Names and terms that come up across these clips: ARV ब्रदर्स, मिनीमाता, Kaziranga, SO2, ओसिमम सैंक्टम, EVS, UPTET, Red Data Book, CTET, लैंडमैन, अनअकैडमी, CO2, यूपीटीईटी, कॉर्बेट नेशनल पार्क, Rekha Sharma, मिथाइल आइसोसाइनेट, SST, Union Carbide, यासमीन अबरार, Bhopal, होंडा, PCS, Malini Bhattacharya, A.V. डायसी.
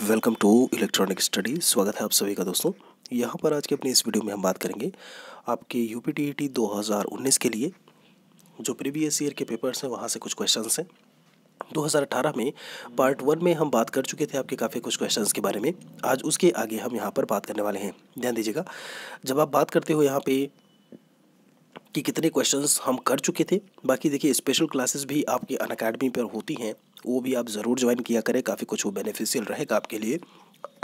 Welcome to electronic study. स्वागत है आप सभी का दोस्तों। यहाँ पर आज के अपने इस वीडियो में हम बात करेंगे आपके यूपीटीईटी 2019 के लिए जो प्रीवियस ईयर के पेपर्स हैं वहाँ से कुछ क्वेश्चंस हैं। 2018 में पार्ट वन में हम बात कर चुके थे आपके काफ़ी कुछ क्वेश्चंस के बारे में। आज उसके आगे हम यहाँ पर बात करने वाले हैं। ध्यान दीजिएगा, जब आप बात करते हो यहाँ पर कि कितने क्वेश्चंस हम कर चुके थे। बाकी देखिए स्पेशल क्लासेस भी आपके अनअकैडमी पर होती हैं, वो भी आप ज़रूर ज्वाइन किया करें, काफ़ी कुछ वो बेनिफिशियल रहेगा आपके लिए।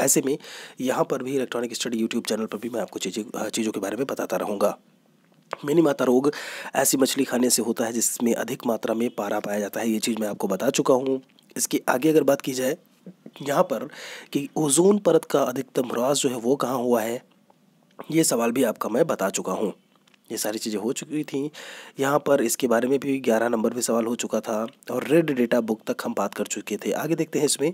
ऐसे में यहाँ पर भी इलेक्ट्रॉनिक स्टडी यूट्यूब चैनल पर भी मैं आपको चीज़ों के बारे में बताता रहूँगा। मिनीमाता रोग ऐसी मछली खाने से होता है जिसमें अधिक मात्रा में पारा पाया जाता है, ये चीज़ मैं आपको बता चुका हूँ। इसके आगे अगर बात की जाए यहाँ पर कि ओजोन परत का अधिकतम ह्रास जो है वो कहाँ हुआ है, ये सवाल भी आपका मैं बता चुका हूँ। ये सारी चीज़ें हो चुकी थी। यहाँ पर इसके बारे में भी 11 नंबर पे सवाल हो चुका था और रेड डेटा बुक तक हम बात कर चुके थे। आगे देखते हैं, इसमें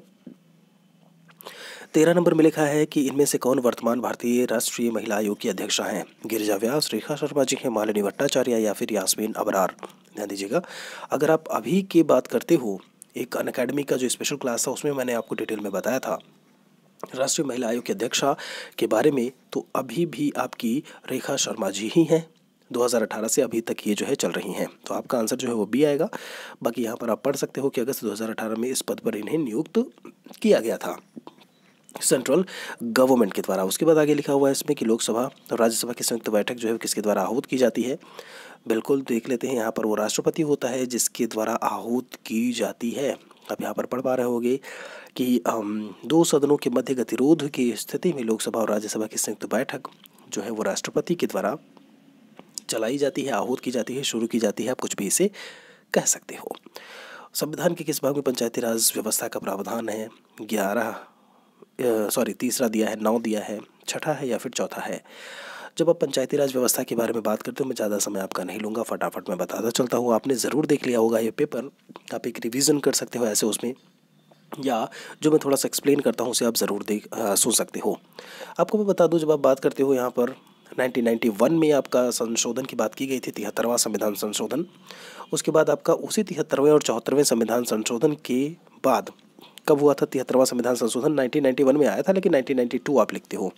13 नंबर में लिखा है कि इनमें से कौन वर्तमान भारतीय राष्ट्रीय महिला आयोग की अध्यक्षा हैं। गिरिजा व्यास, रेखा शर्मा जी हैं, मालिनी भट्टाचार्य या फिर यासमीन अबरार। ध्यान दीजिएगा, अगर आप अभी की बात करते हो एक अनअकैडमी का जो स्पेशल क्लास था उसमें मैंने आपको डिटेल में बताया था राष्ट्रीय महिला आयोग की अध्यक्षा के बारे में, तो अभी भी आपकी रेखा शर्मा जी ही हैं। 2018 से अभी तक ये जो है चल रही हैं, तो आपका आंसर जो है वो बी आएगा। बाकी यहाँ पर आप पढ़ सकते हो कि अगस्त 2018 में इस पद पर इन्हें नियुक्त किया गया था सेंट्रल गवर्नमेंट के द्वारा। उसके बाद आगे लिखा हुआ है इसमें कि लोकसभा और राज्यसभा की संयुक्त बैठक जो है किसके द्वारा आहूत की जाती है। बिल्कुल देख लेते हैं, यहाँ पर वो राष्ट्रपति होता है जिसके द्वारा आहूत की जाती है। आप यहाँ पर पढ़ पा रहे होंगे कि दो सदनों के मध्य गतिरोध की स्थिति में लोकसभा और राज्यसभा की संयुक्त बैठक जो है वो राष्ट्रपति के द्वारा चलाई जाती है, आहूत की जाती है, शुरू की जाती है, आप कुछ भी इसे कह सकते हो। संविधान के किस भाग में पंचायती राज व्यवस्था का प्रावधान है? 3 दिया है, 9 दिया है, 6 है या फिर 4 है। जब आप पंचायती राज व्यवस्था के बारे में बात करते हो, मैं ज़्यादा समय आपका नहीं लूँगा, फटाफट मैं बताता चलता हूँ। आपने ज़रूर देख लिया होगा ये पेपर, आप एक रिवीजन कर सकते हो ऐसे उसमें, या जो मैं थोड़ा सा एक्सप्लेन करता हूँ उसे आप ज़रूर सुन सकते हो। आपको मैं बता दूँ, जब आप बात करते हो यहाँ पर 1991 में आपका संशोधन की बात की गई थी, 73वां संविधान संशोधन। उसके बाद आपका उसी 73वें और 74वें संविधान संशोधन के बाद कब हुआ था? 73वां संविधान संशोधन 1991 में आया था, लेकिन 1992 आप लिखते हो।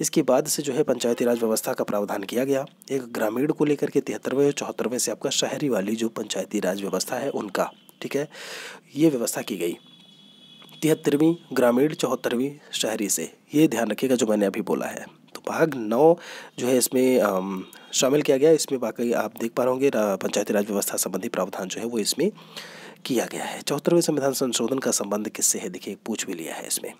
इसके बाद से जो है पंचायती राज व्यवस्था का प्रावधान किया गया, एक ग्रामीण को लेकर के 73वें और 74वें से आपका शहरी वाली जो पंचायती राज व्यवस्था है उनका, ठीक है, ये व्यवस्था की गई। 73वीं ग्रामीण, 74वीं शहरी से, ये ध्यान रखिएगा जो मैंने अभी बोला है। तो भाग 9 जो है इसमें शामिल किया गया। इसमें बाकी आप देख पा रहे होंगे पंचायती राज व्यवस्था संबंधी प्रावधान जो है वो इसमें किया गया है। 74वें संविधान संशोधन का संबंध किससे है? देखिए पूछ भी लिया है इसमें।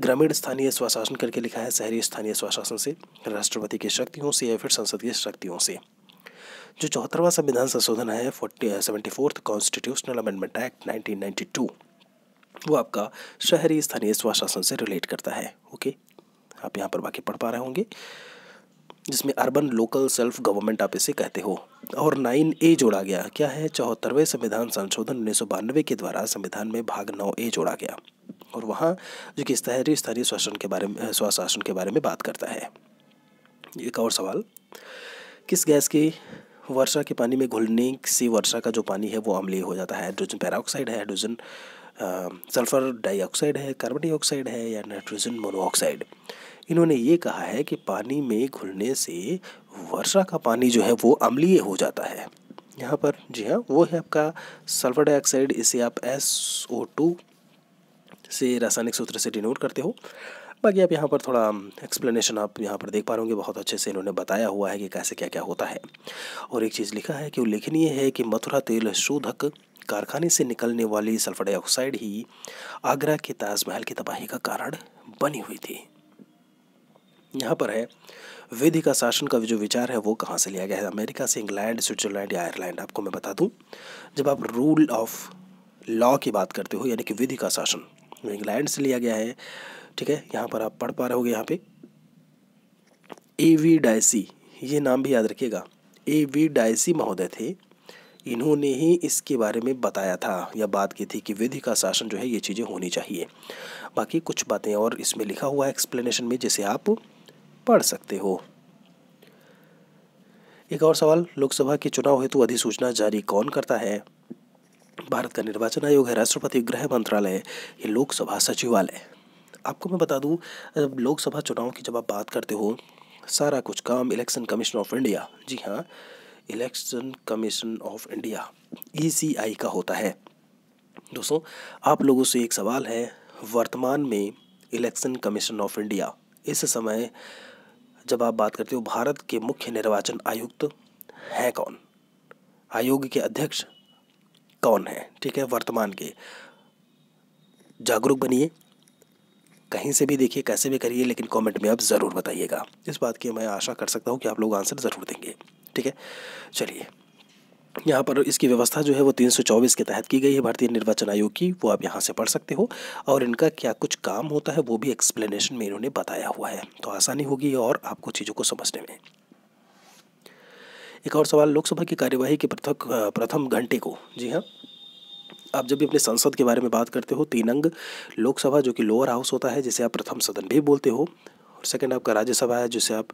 ग्रामीण स्थानीय स्वशासन करके लिखा है, शहरी स्थानीय स्वशासन से, राष्ट्रपति की शक्तियों से या फिर संसदीय शक्तियों से। जो 74वां संविधान संशोधन है 74th कॉन्स्टिट्यूशनल अमेंडमेंट एक्ट 1992, वो आपका शहरी स्थानीय स्वशासन से रिलेट करता है। ओके, आप यहाँ पर बाकी पढ़ पा रहे होंगे, जिसमें अर्बन लोकल सेल्फ गवर्नमेंट आप इसे कहते हो। और 9A जोड़ा गया, क्या है? 74वें संविधान संशोधन 1992 के द्वारा संविधान में भाग 9A जोड़ा गया, और वहाँ जो कि शहरी स्थानीय स्वशासन के बारे में बात करता है। एक और सवाल, किस गैस की वर्षा के पानी में घुलने से वर्षा का जो पानी है वो अम्लीय हो जाता है? हाइड्रोजन पेरोक्साइड है, हाइड्रोजन सल्फर डाइऑक्साइड है, कार्बन डाइऑक्साइड है या नाइट्रोजन मोनोऑक्साइड। इन्होंने ये कहा है कि पानी में घुलने से वर्षा का पानी जो है वो अम्लीय हो जाता है। यहाँ पर जी हाँ, वो है आपका सल्फर डाइऑक्साइड। इसे आप SO2 से रासायनिक सूत्र से डिनोट करते हो। बाकी आप यहाँ पर थोड़ा एक्सप्लेनेशन आप यहाँ पर देख पा रहे होंगे, बहुत अच्छे से इन्होंने बताया हुआ है कि कैसे क्या क्या होता है। और एक चीज़ लिखा है कि उल्लेखनीय है कि मथुरा तेल शोधक कारखाने से निकलने वाली सल्फर डाइऑक्साइड ही आगरा के ताजमहल की तबाही का कारण बनी हुई थी। यहाँ पर है वेदी का शासन का जो विचार है वो कहाँ से लिया गया है? अमेरिका से, इंग्लैंड, स्विट्जरलैंड या आयरलैंड। आपको मैं बता दूँ, जब आप रूल ऑफ लॉ की बात करते हो, यानी कि विधि का शासन, इंग्लैंड से लिया गया है, ठीक है। यहाँ पर आप पढ़ पा रहे होगे, यहाँ पे A.V. डायसी, ये नाम भी याद रखिएगा, A.V. डायसी महोदय थे, इन्होंने ही इसके बारे में बताया था या बात की थी कि विधि का शासन जो है ये चीज़ें होनी चाहिए। बाकी कुछ बातें और इसमें लिखा हुआ है एक्सप्लेनेशन में, जिसे आप पढ़ सकते हो। एक और सवाल, लोकसभा के चुनाव हेतु अधिसूचना जारी कौन करता है? भारत का निर्वाचन आयोग है, राष्ट्रपति, गृह मंत्रालय, ये लोकसभा सचिवालय। आपको मैं बता दूं, लोकसभा चुनाव की जब आप बात करते हो, सारा कुछ काम इलेक्शन कमीशन ऑफ इंडिया, जी हाँ, election commission of India ECI का होता है। दोस्तों, आप लोगों से एक सवाल है, वर्तमान में इलेक्शन कमीशन ऑफ इंडिया इस समय जब आप बात करते हो भारत के मुख्य निर्वाचन आयुक्त हैं कौन, आयोग के अध्यक्ष कौन है, ठीक है, वर्तमान के। जागरूक बनिए, कहीं से भी देखिए, कैसे भी करिए, लेकिन कमेंट में आप ज़रूर बताइएगा। इस बात की मैं आशा कर सकता हूँ कि आप लोग आंसर ज़रूर देंगे, ठीक है। चलिए, यहाँ पर इसकी व्यवस्था जो है वो 324 के तहत की गई है भारतीय निर्वाचन आयोग की, वो आप यहाँ से पढ़ सकते हो, और इनका क्या कुछ काम होता है वो भी एक्सप्लेनेशन में इन्होंने बताया हुआ है, तो आसानी होगी और आपको चीज़ों को समझने में। एक और सवाल, लोकसभा की कार्यवाही के प्रथम घंटे को, जी हाँ, आप जब भी अपने संसद के बारे में बात करते हो, तीन अंग, लोकसभा जो कि लोअर हाउस होता है जिसे आप प्रथम सदन भी बोलते हो, और सेकंड आपका राज्यसभा है जिसे आप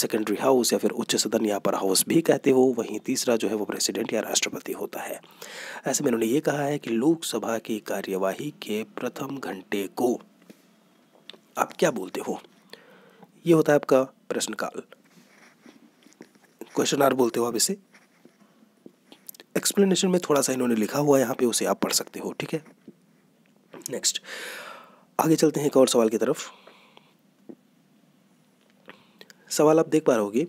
सेकेंडरी हाउस या फिर उच्च सदन या अपर हाउस भी कहते हो, वहीं तीसरा जो है वो प्रेसिडेंट या राष्ट्रपति होता है। ऐसे में उन्होंने ये कहा है कि लोकसभा की कार्यवाही के प्रथम घंटे को आप क्या बोलते हो, ये होता है आपका प्रश्नकाल, क्वेश्चन आर बोलते हो आप इसे। एक्सप्लेनेशन में थोड़ा सा इन्होंने लिखा हुआ है यहाँ पे, उसे आप पढ़ सकते हो, ठीक है। नेक्स्ट, आगे चलते हैं एक और सवाल की तरफ। सवाल आप देख पा रहे होगे,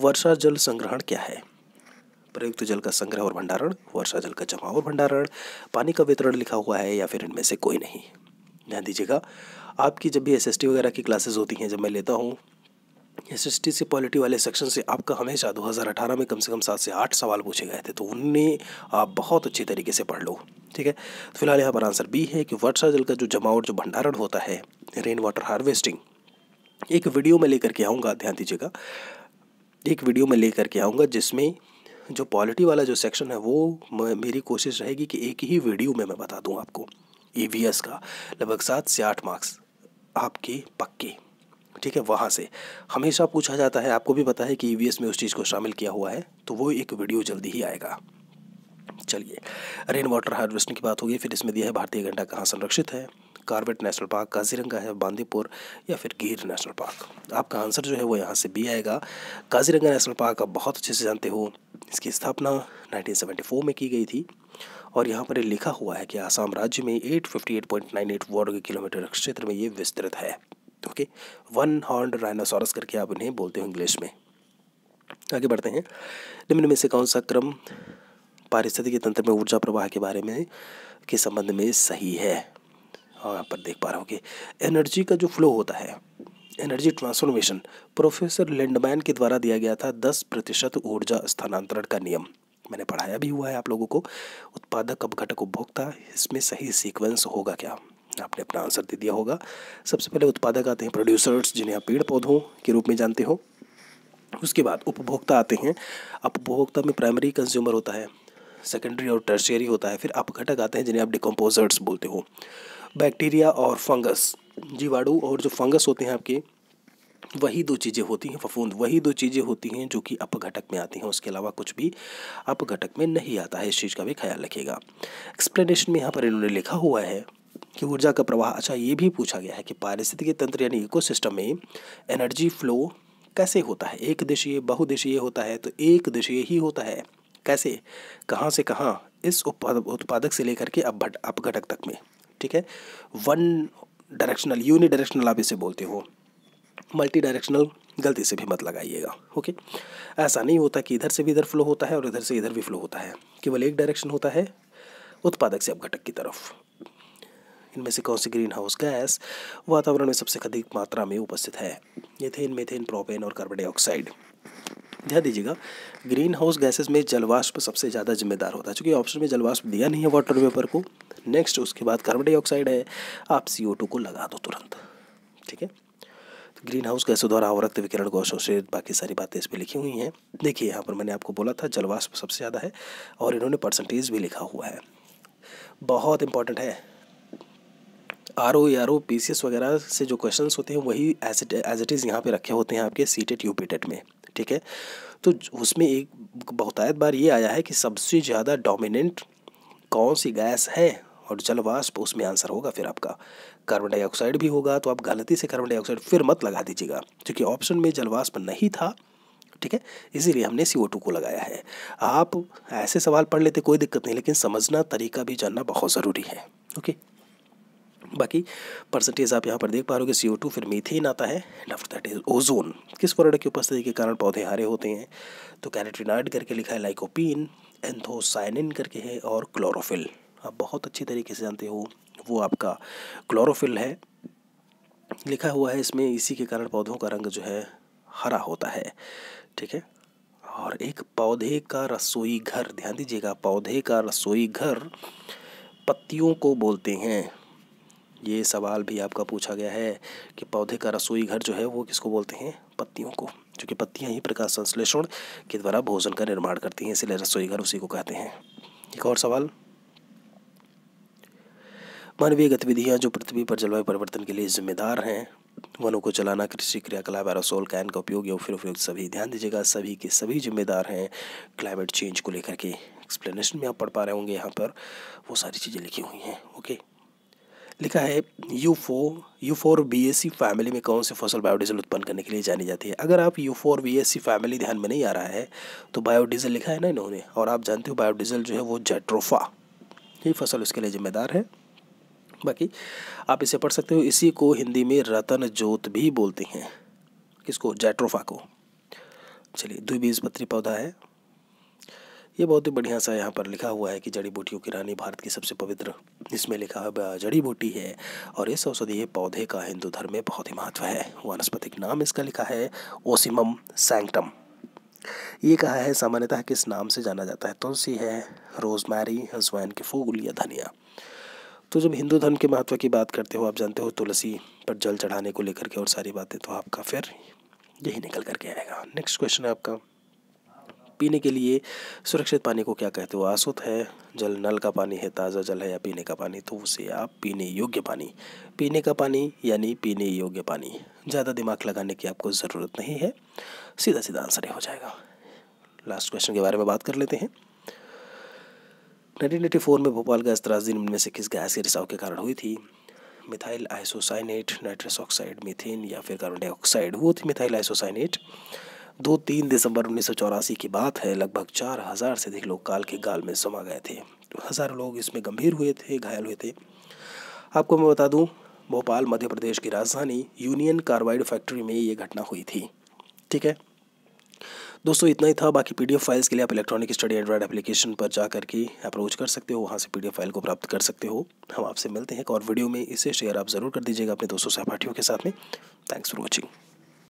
वर्षा जल संग्रहण क्या है, प्रयुक्त जल का संग्रह और भंडारण, वर्षा जल का जमाव और भंडारण, पानी का वितरण लिखा हुआ है या फिर इनमें से कोई नहीं। ध्यान दीजिएगा, आपकी जब भी SST वगैरह की क्लासेज होती हैं, जब मैं लेता हूँ SST से पॉलिटी वाले सेक्शन से, आपका हमेशा 2018 में कम से कम 7 से 8 सवाल पूछे गए थे, तो उन्हें आप बहुत अच्छी तरीके से पढ़ लो, ठीक है। तो फिलहाल यहाँ पर आंसर B है कि वर्षा जल का जो जमाव और जो भंडारण होता है, रेन वाटर हार्वेस्टिंग, एक वीडियो में लेकर के आऊँगा, ध्यान दीजिएगा, एक वीडियो में लेकर के आऊँगा जिसमें जो पॉलिटी वाला जो सेक्शन है वो मेरी कोशिश रहेगी कि एक ही वीडियो में मैं बता दूँ आपको। EVS का लगभग 7 से 8 मार्क्स आपके पक्के, ठीक है, वहाँ से हमेशा पूछा जाता है, आपको भी पता है कि EVS में उस चीज़ को शामिल किया हुआ है, तो वो एक वीडियो जल्दी ही आएगा। चलिए, रेन वाटर हार्वेस्टिंग की बात होगी, फिर इसमें दिया है भारतीय गंडा कहाँ संरक्षित है, कॉर्बेट नेशनल पार्क, काजीरंगा है, बांदीपुर या फिर गिर नेशनल पार्क। आपका आंसर जो है वो यहाँ से B आएगा। काजीरंगा नेशनल पार्क आप बहुत अच्छे से जानते हो, इसकी स्थापना 1974 में की गई थी, और यहाँ पर लिखा हुआ है कि आसाम राज्य में 858.98 वर्ग किलोमीटर क्षेत्र में ये विस्तृत है, ओके, वन हॉर्न राइनोसॉरस करके आप इन्हें बोलते हो इंग्लिश में। आगे बढ़ते हैं, निम्न में से कौन सा क्रम पारिस्थितिकी तंत्र में ऊर्जा प्रवाह के बारे में के संबंध में सही है, और आप पर देख पा रहे होंगे एनर्जी का जो फ्लो होता है, एनर्जी ट्रांसफॉर्मेशन, प्रोफेसर लैंडमैन के द्वारा दिया गया था 10% ऊर्जा स्थानांतरण का नियम, मैंने पढ़ाया भी हुआ है आप लोगों को, उत्पादक अपघटक उपभोक्ता, इसमें सही सीक्वेंस होगा क्या, आपने अपना आंसर दे दिया होगा। सबसे पहले उत्पादक आते हैं प्रोड्यूसर्स, जिन्हें आप पेड़ पौधों के रूप में जानते हो, उसके बाद उपभोक्ता आते हैं, उपभोक्ता में प्राइमरी कंज्यूमर होता है, सेकेंडरी और टर्शियरी होता है, फिर अपघटक आते हैं जिन्हें आप डिकम्पोजर्स बोलते हो, बैक्टीरिया और फंगस, जीवाणु और जो फंगस होते हैं आपके, वही दो चीज़ें होती हैं, फफूंद, वही दो चीज़ें होती हैं जो कि अपघटक में आती हैं, उसके अलावा कुछ भी अपघटक में नहीं आता है, इस चीज़ का भी ख्याल रखिएगा। एक्सप्लेनेशन में यहाँ पर इन्होंने लिखा हुआ है कि ऊर्जा का प्रवाह, अच्छा ये भी पूछा गया है कि पारिस्थितिकी तंत्र यानी इकोसिस्टम में एनर्जी फ्लो कैसे होता है, एक दिशीय, बहुदिशीय होता है, तो एक दिशीय ही होता है, कैसे, कहाँ से कहाँ, इस उत्पादक से लेकर के अपघटक तक में, ठीक है, वन डायरेक्शनल, यूनि डायरेक्शनल आप इसे बोलते हो, मल्टी डायरेक्शनल गलती से भी मत लगाइएगा, ओके, ऐसा नहीं होता कि इधर से भी इधर फ्लो होता है और इधर से इधर भी फ्लो होता है, केवल एक डायरेक्शन होता है उत्पादक से अपघटक की तरफ। इनमें से कौन सी ग्रीन हाउस गैस वातावरण में सबसे अधिक मात्रा में उपस्थित है, एथेन, मीथेन, प्रोपेन और कार्बन डाइऑक्साइड। ध्यान दीजिएगा, ग्रीन हाउस गैसेस में जलवाष्प सबसे ज़्यादा जिम्मेदार होता है, क्योंकि ऑप्शन में जलवाष्प दिया नहीं है वाटर वेपर को। नेक्स्ट, उसके बाद कार्बन डाइऑक्साइड है, आप CO2 को लगा दो तुरंत, ठीक है। तो ग्रीन हाउस गैसों द्वारा आवर्त विकिरण को अवशोषित, बाकी सारी बातें इस पर लिखी हुई हैं। देखिए, यहाँ पर मैंने आपको बोला था जलवाष्प सबसे ज़्यादा है, और इन्होंने परसेंटेज भी लिखा हुआ है, बहुत इंपॉर्टेंट है। RO, ERO, PCS वगैरह से जो क्वेश्चंस होते हैं वही एज इट इज़ यहाँ पे रखे होते हैं आपके CTET, UPTET में, ठीक है। तो उसमें एक बहुतायत बार ये आया है कि सबसे ज़्यादा डोमिनेंट कौन सी गैस है, और जलवाष्प उसमें आंसर होगा फिर आपका। कार्बन डाइऑक्साइड भी होगा, तो आप गलती से कार्बन डाइऑक्साइड फिर मत लगा दीजिएगा क्योंकि ऑप्शन में जलवाष्प नहीं था, ठीक है, इसीलिए हमने CO2 को लगाया है। आप ऐसे सवाल पढ़ लेते कोई दिक्कत नहीं, लेकिन समझना तरीका भी जानना बहुत ज़रूरी है। ओके, बाकी परसेंटेज आप यहाँ पर देख पा रहे हो कि CO2, फिर मीथेन आता है, and after that is ozone. किस प्रोडक्ट की उपस्थिति के कारण पौधे हरे होते हैं? तो कैरोटीनॉइड करके लिखा है, लाइकोपीन, एंथोसाइनिन करके है, और क्लोरोफिल आप बहुत अच्छी तरीके से जानते हो, वो आपका क्लोरोफिल है लिखा हुआ है इसमें। इसी के कारण पौधों का रंग जो है हरा होता है, ठीक है। और एक पौधे का रसोई घर, ध्यान दीजिएगा, पौधे का रसोई घर पत्तियों को बोलते हैं। ये सवाल भी आपका पूछा गया है कि पौधे का रसोई घर जो है वो किसको बोलते हैं? पत्तियों को, क्योंकि पत्तियां ही प्रकाश संश्लेषण के द्वारा भोजन का निर्माण करती हैं, इसलिए रसोई घर उसी को कहते हैं। एक और सवाल, मानवीय गतिविधियां जो पृथ्वी पर जलवायु परिवर्तन के लिए जिम्मेदार हैं, वनों को जलाना, कृषि क्रियाकलाप, एरोसोल कैन का उपयोग या फिर उपयोग, सभी ध्यान दीजिएगा सभी के सभी जिम्मेदार हैं क्लाइमेट चेंज को लेकर के। एक्सप्लेनेशन में आप पढ़ पा रहे होंगे, यहाँ पर वो सारी चीज़ें लिखी हुई हैं। ओके, लिखा है U4BAC फैमिली में कौन से फसल बायोडीजल उत्पन्न करने के लिए जानी जाती है? अगर आप U4BAC फैमिली ध्यान में नहीं आ रहा है तो बायोडीजल लिखा है ना इन्होंने, और आप जानते हो बायोडीजल जो है वो जैट्रोफा ये फसल उसके लिए जिम्मेदार है। बाकी आप इसे पढ़ सकते हो, इसी को हिंदी में रतन जोत भी बोलते हैं। किसको? जैट्रोफा को। चलिए, द्विबीजपत्री पौधा है ये, बहुत ही बढ़िया सा यहाँ पर लिखा हुआ है कि जड़ी बूटियों की रानी, भारत की सबसे पवित्र, इसमें लिखा है जड़ी बूटी है, और इस औषधीय पौधे का हिंदू धर्म में बहुत ही महत्व है। वानस्पतिक नाम इसका लिखा है ओसिमम सैंक्टम। ये कहा है सामान्यतः किस नाम से जाना जाता है? तुलसी है, रोजमैरी, अजवाइन के फूल या धनिया। तो जब हिंदू धर्म के महत्व की बात करते हो, आप जानते हो तुलसी पर जल चढ़ाने को लेकर के और सारी बातें, तो आपका फिर यही निकल करके आएगा। नेक्स्ट क्वेश्चन है आपका, पीने के लिए सुरक्षित पानी को क्या कहते हो? आसुत है, जल नल का पानी है, ताज़ा जल है, या पीने का पानी? तो उसे आप पीने योग्य पानी, पीने का पानी यानी पीने योग्य पानी, ज़्यादा दिमाग लगाने की आपको ज़रूरत नहीं है, सीधा सीधा आंसर हो जाएगा। लास्ट क्वेश्चन के बारे में बात कर लेते हैं। 1984 में भोपाल गैस त्रासदी निम्न से किस गैस के रिसाव के कारण हुई थी? मिथाइल आइसोसाइनेट, nitrous oxide, methane, या फिर कार्बन डाइऑक्साइड? वो थी मिथाइल आइसोसाइनेट। 2-3 दिसंबर 1984 की बात है, लगभग 4000 से अधिक लोग काल के गाल में समा गए थे, हज़ारों लोग इसमें गंभीर हुए थे, घायल हुए थे। आपको मैं बता दूं, भोपाल मध्य प्रदेश की राजधानी यूनियन कार्बाइड फैक्ट्री में ये घटना हुई थी, ठीक है। दोस्तों इतना ही था, बाकी PDF फाइल्स के लिए आप इलेक्ट्रॉनिक स्टडी एंड्रॉयड एप्लीकेशन पर जा करके अप्रोच कर सकते हो, वहाँ से PDF फाइल को प्राप्त कर सकते हो। हम आपसे मिलते हैं एक और वीडियो में, इसे शेयर आप ज़रूर कर दीजिएगा अपने दोस्तों सहपाठियों के साथ में। Thanks for watching.